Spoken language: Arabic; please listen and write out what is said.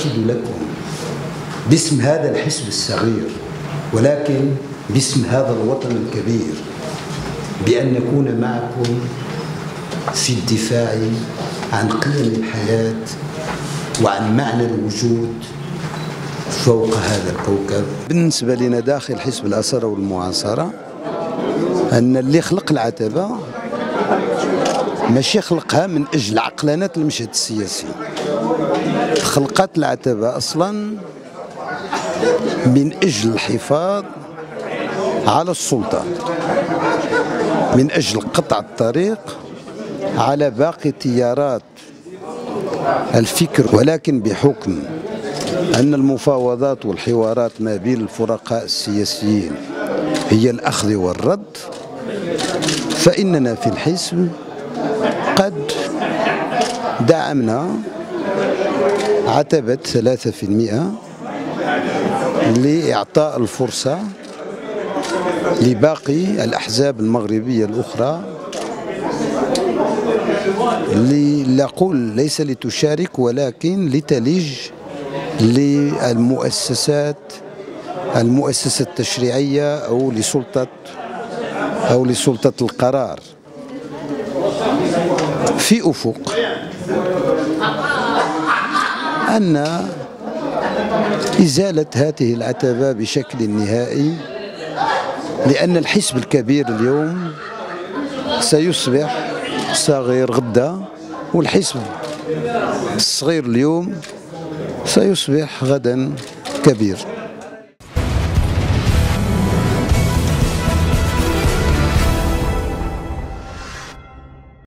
أؤكد لكم باسم هذا الحزب الصغير ولكن باسم هذا الوطن الكبير بأن نكون معكم في الدفاع عن قيم الحياة وعن معنى الوجود فوق هذا الكوكب. بالنسبة لنا داخل حزب الأسرة والمعاصرة أن اللي خلق العتبة ماشي خلقها من أجل عقلانات المشهد السياسي، خلقت العتبة أصلا من أجل الحفاظ على السلطة، من أجل قطع الطريق على باقي تيارات الفكر، ولكن بحكم أن المفاوضات والحوارات ما بين الفرقاء السياسيين هي الأخذ والرد، فإننا في الحزب قد دعمنا عتبة 3% لإعطاء الفرصة لباقي الأحزاب المغربية الأخرى لنقول ليس لتشارك ولكن لتلج للمؤسسة التشريعية أو لسلطة القرار في أفق أن إزالة هذه العتبة بشكل نهائي، لأن الحزب الكبير اليوم سيصبح صغير غدا، والحزب الصغير اليوم سيصبح غدا كبير.